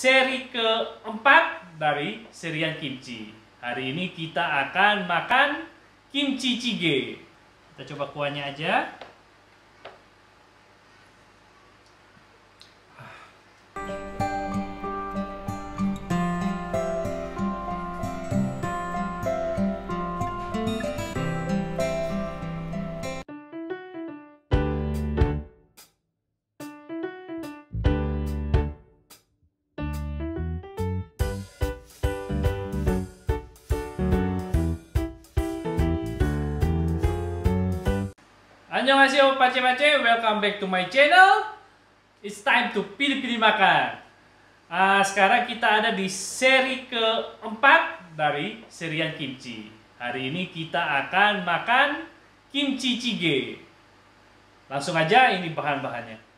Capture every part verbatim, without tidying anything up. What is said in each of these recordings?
seri keempat dari serian kimchi. Hari ini kita akan makan kimchi jjigae. Kita coba kuahnya aja. Annyeonghaseyo, pace-pace, welcome back to my channel. It's time to pilih-pilih makan. Uh, sekarang kita ada di seri keempat dari serian kimchi. Hari ini kita akan makan kimchi jjigae. Langsung aja, ini bahan-bahannya.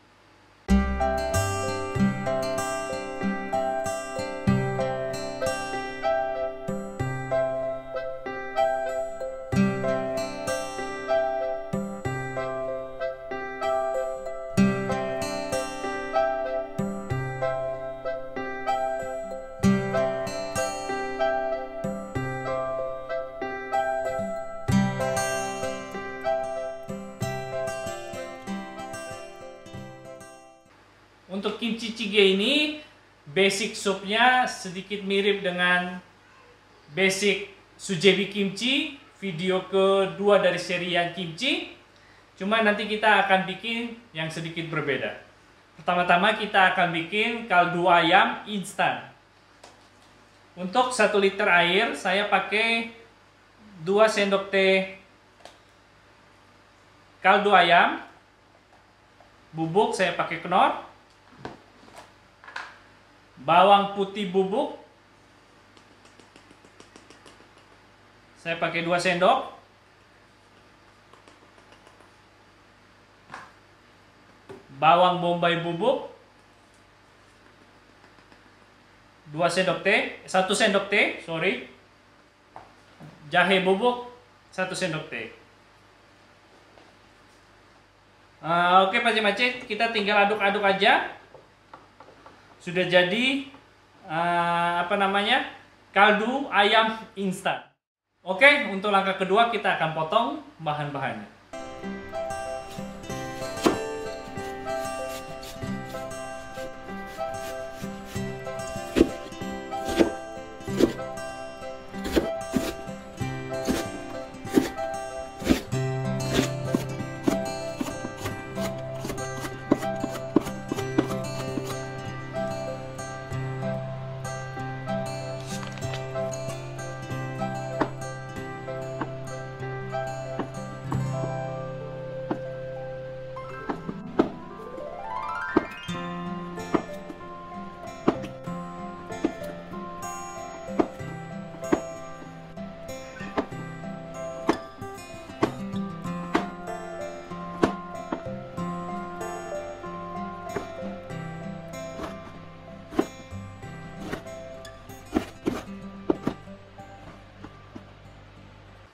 Untuk kimchi jjigae ini, basic soupnya sedikit mirip dengan basic sujebi kimchi, video kedua dari serian kimchi. Cuma nanti kita akan bikin yang sedikit berbeda. Pertama-tama kita akan bikin kaldu ayam instan. Untuk satu liter air, saya pakai dua sendok teh kaldu ayam. Bubuk saya pakai Knorr. Bawang putih bubuk saya pakai dua sendok. Bawang bombay bubuk dua sendok teh, satu sendok teh, sorry. Jahe bubuk satu sendok teh. Uh, Oke, pace-pace, kita tinggal aduk-aduk aja. Sudah jadi uh, apa namanya kaldu ayam instan. Oke, untuk langkah kedua kita akan potong bahan-bahannya.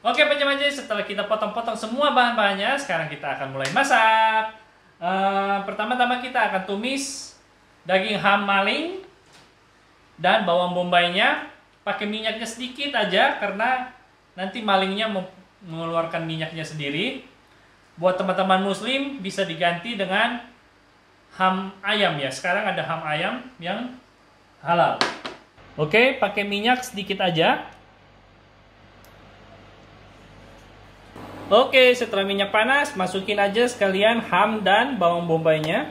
Oke, pace-pace, setelah kita potong-potong semua bahan-bahannya, sekarang kita akan mulai masak. Uh, Pertama-tama kita akan tumis daging ham maling dan bawang bombaynya. Pakai minyaknya sedikit aja karena nanti malingnya mengeluarkan minyaknya sendiri. Buat teman-teman muslim bisa diganti dengan ham ayam ya. Sekarang ada ham ayam yang halal. Oke, pakai minyak sedikit aja. Oke, setelah minyak panas, masukin aja sekalian ham dan bawang bombaynya.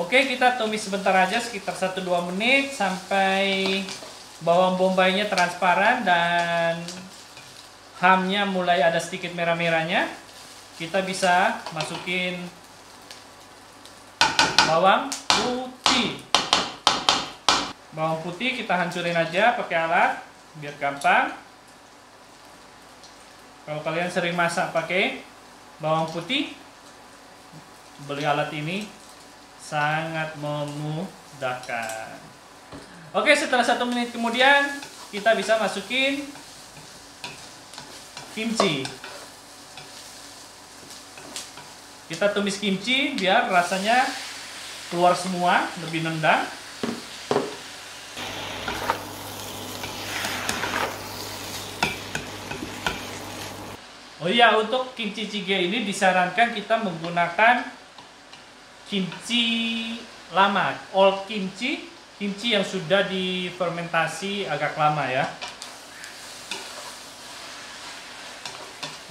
Oke, kita tumis sebentar aja, sekitar satu sampai dua menit, sampai bawang bombaynya transparan dan hamnya mulai ada sedikit merah-merahnya. Kita bisa masukin bawang putih. Bawang putih kita hancurin aja pakai alat biar gampang. Kalau kalian sering masak pakai bawang putih, beli alat ini sangat memudahkan. Oke, setelah satu menit kemudian kita bisa masukin kimchi. Kita tumis kimchi biar rasanya keluar semua, lebih nendang. Oh iya, untuk kimchi jjigae ini disarankan kita menggunakan kimchi lama, old kimchi, kimchi yang sudah difermentasi agak lama ya.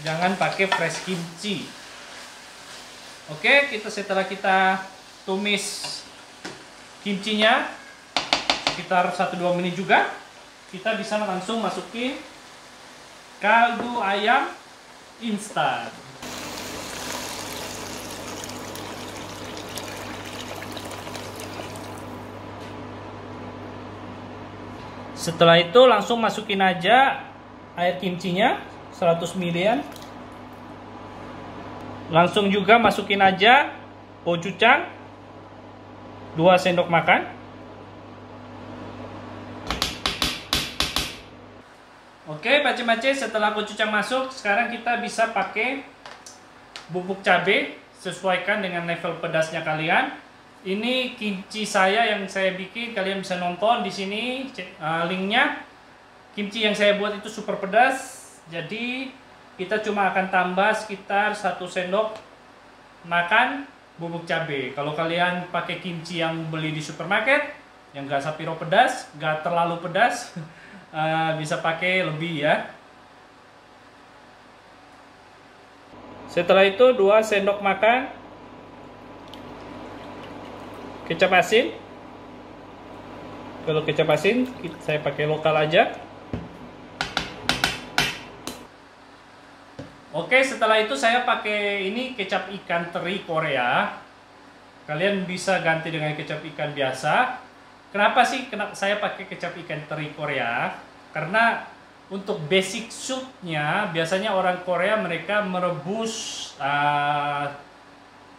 Jangan pakai fresh kimchi. Oke, kita setelah kita tumis kimchinya sekitar satu sampai dua menit juga, kita bisa langsung masukin kaldu ayam instan. Setelah itu langsung masukin aja air kimchinya seratus mililiter. Langsung juga masukin aja gochujang dua sendok makan. Oke, mace-mace, setelah gochujang masuk, sekarang kita bisa pakai bubuk cabai, sesuaikan dengan level pedasnya kalian. Ini kimchi saya yang saya bikin, kalian bisa nonton di sini uh, linknya. Kimchi yang saya buat itu super pedas, jadi kita cuma akan tambah sekitar satu sendok makan bubuk cabai. Kalau kalian pakai kimchi yang beli di supermarket, yang gak sapiro pedas, gak terlalu pedas, Uh, bisa pakai lebih ya. Setelah itu dua sendok makan kecap asin. Kalau kecap asin saya pakai lokal aja. Oke, setelah itu saya pakai ini kecap ikan teri Korea. Kalian bisa ganti dengan kecap ikan biasa. Kenapa sih kenapa saya pakai kecap ikan teri Korea? Karena untuk basic soupnya biasanya orang Korea mereka merebus uh,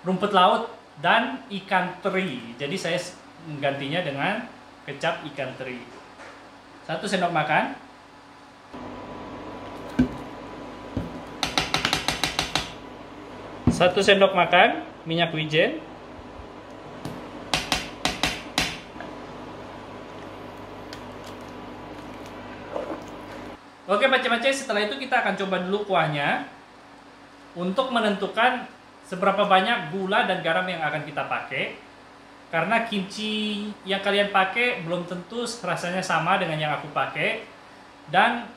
rumput laut dan ikan teri. Jadi saya menggantinya dengan kecap ikan teri. Satu sendok makan. Satu sendok makan minyak wijen. Oke, macam-macam. Setelah itu kita akan coba dulu kuahnya untuk menentukan seberapa banyak gula dan garam yang akan kita pakai, karena kimchi yang kalian pakai belum tentu rasanya sama dengan yang aku pakai, dan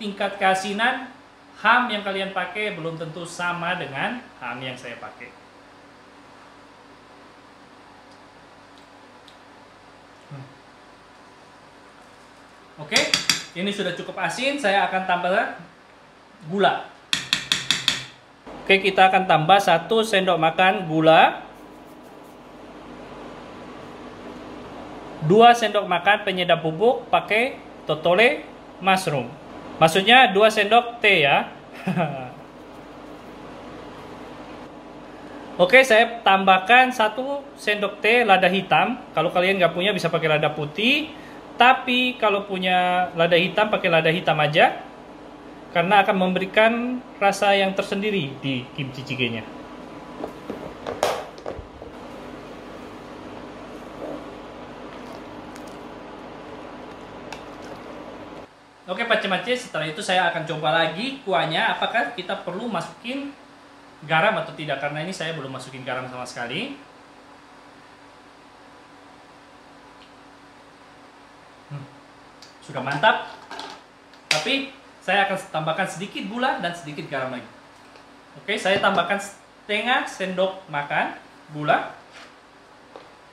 tingkat keasinan ham yang kalian pakai belum tentu sama dengan ham yang saya pakai. hmm. Oke, ini sudah cukup asin, saya akan tambahkan gula. Oke, kita akan tambah satu sendok makan gula, dua sendok makan penyedap bubuk pakai totole mushroom. Maksudnya dua sendok teh ya. Oke, saya tambahkan satu sendok teh lada hitam. Kalau kalian nggak punya bisa pakai lada putih. Tapi kalau punya lada hitam, pakai lada hitam aja, karena akan memberikan rasa yang tersendiri di kimchi jjigae-nya. Oke, pace-pace, setelah itu saya akan coba lagi kuahnya, apakah kita perlu masukin garam atau tidak, karena ini saya belum masukin garam sama sekali. Sudah mantap, tapi saya akan tambahkan sedikit gula dan sedikit garam lagi. Oke, saya tambahkan setengah sendok makan gula,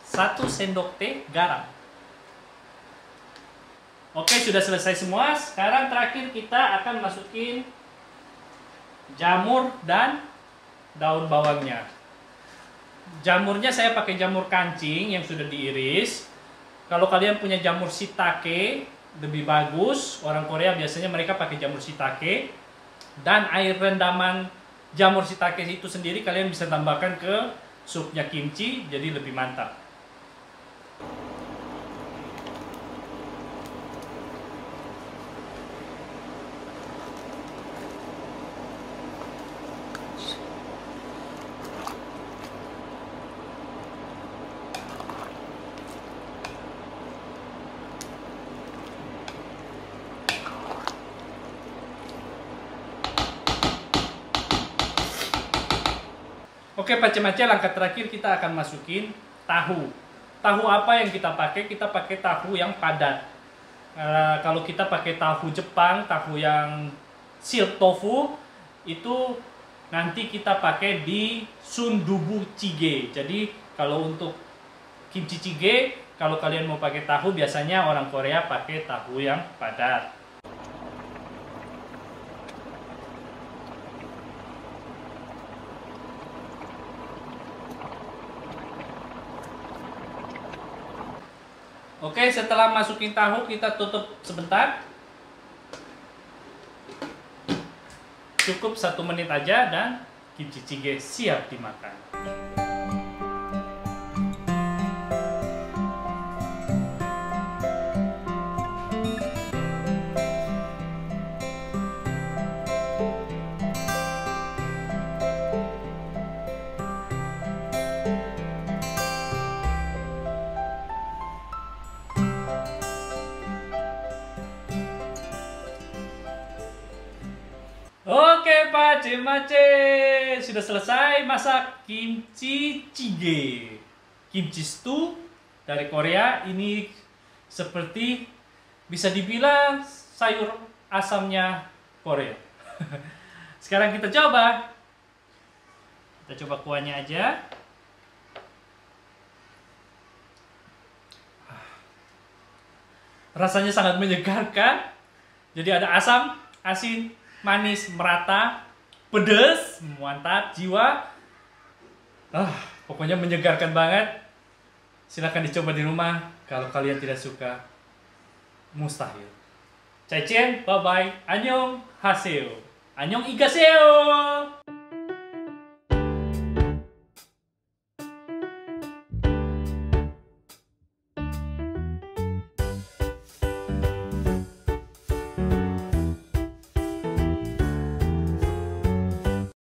satu sendok teh garam. Oke, sudah selesai semua. Sekarang terakhir kita akan masukin jamur dan daun bawangnya. Jamurnya saya pakai jamur kancing yang sudah diiris. Kalau kalian punya jamur shiitake lebih bagus. Orang Korea biasanya mereka pakai jamur shiitake, dan air rendaman jamur shiitake itu sendiri kalian bisa tambahkan ke supnya kimchi, jadi lebih mantap. Oke, pace-pace, langkah terakhir kita akan masukin tahu. Tahu apa yang kita pakai? Kita pakai tahu yang padat. E, kalau kita pakai tahu Jepang, tahu yang silk tofu, itu nanti kita pakai di sundubu jjigae. Jadi kalau untuk kimchi jjigae, kalau kalian mau pakai tahu, biasanya orang Korea pakai tahu yang padat. Oke, setelah masukin tahu, kita tutup sebentar. Cukup satu menit aja dan kimchi jjigae siap dimakan. Oke, pace-pace, sudah selesai masak kimchi jjigae. Kimchi stew dari Korea ini seperti bisa dibilang sayur asamnya Korea. Sekarang kita coba. Kita coba kuahnya aja. Rasanya sangat menyegarkan. Jadi ada asam, asin, manis, merata, pedes, mantap jiwa. Ah, pokoknya menyegarkan banget. Silahkan dicoba di rumah. Kalau kalian tidak suka, mustahil. Cai cien, bye-bye. Annyeong haseyo. Annyeong igaseo.